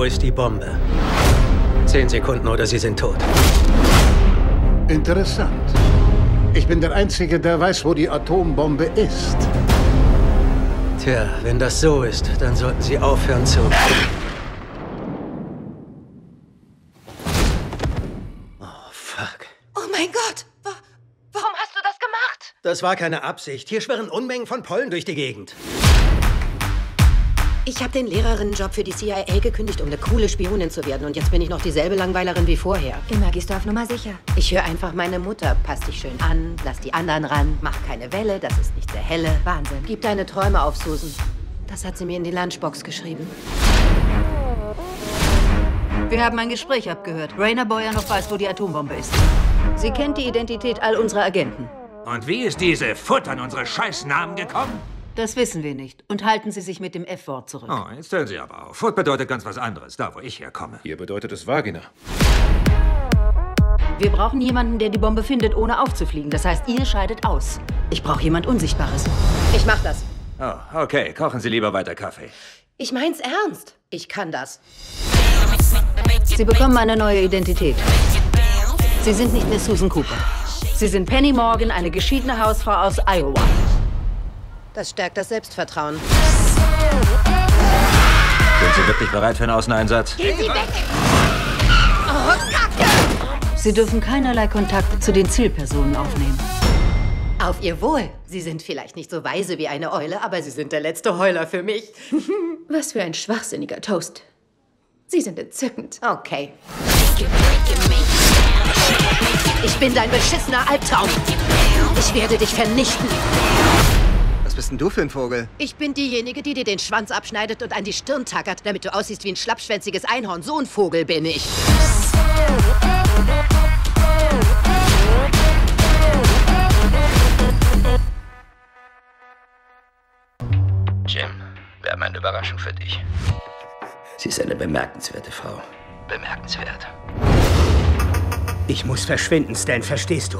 Wo ist die Bombe? 10 Sekunden oder Sie sind tot. Interessant. Ich bin der Einzige, der weiß, wo die Atombombe ist. Tja, wenn das so ist, dann sollten Sie aufhören zu... Oh, fuck. Oh mein Gott! Warum hast du das gemacht? Das war keine Absicht. Hier schwirren Unmengen von Pollen durch die Gegend. Ich habe den Lehrerinnenjob für die CIA gekündigt, um eine coole Spionin zu werden. Und jetzt bin ich noch dieselbe Langweilerin wie vorher. Immer gehst du auf Nummer sicher. Ich höre einfach meine Mutter. Pass dich schön an, lass die anderen ran, mach keine Welle, das ist nicht der helle. Wahnsinn. Gib deine Träume auf, Susan. Das hat sie mir in die Lunchbox geschrieben. Wir haben ein Gespräch abgehört. Rainer Boyer noch weiß, wo die Atombombe ist. Sie kennt die Identität all unserer Agenten. Und wie ist diese Futt an unsere Scheißnamen gekommen? Das wissen wir nicht. Und halten Sie sich mit dem F-Wort zurück. Oh, jetzt hören Sie aber auf. Foot bedeutet ganz was anderes, da wo ich herkomme. Hier bedeutet es Vagina. Wir brauchen jemanden, der die Bombe findet, ohne aufzufliegen. Das heißt, ihr scheidet aus. Ich brauche jemand Unsichtbares. Ich mach das. Oh, okay. Kochen Sie lieber weiter Kaffee. Ich mein's ernst. Ich kann das. Sie bekommen eine neue Identität. Sie sind nicht mehr Susan Cooper. Sie sind Penny Morgan, eine geschiedene Hausfrau aus Iowa. Das stärkt das Selbstvertrauen. Sind Sie wirklich bereit für einen Außeneinsatz? Gehen Sie weg! Oh, Kacke! Sie dürfen keinerlei Kontakte zu den Zielpersonen aufnehmen. Auf Ihr Wohl. Sie sind vielleicht nicht so weise wie eine Eule, aber Sie sind der letzte Heuler für mich. Was für ein schwachsinniger Toast. Sie sind entzückend. Okay. Ich bin dein beschissener Albtraum. Ich werde dich vernichten. Was bist denn du für ein Vogel? Ich bin diejenige, die dir den Schwanz abschneidet und an die Stirn tackert, damit du aussiehst wie ein schlappschwänziges Einhorn. So ein Vogel bin ich. Jim, wir haben eine Überraschung für dich. Sie ist eine bemerkenswerte Frau. Bemerkenswert. Ich muss verschwinden, Stan, verstehst du?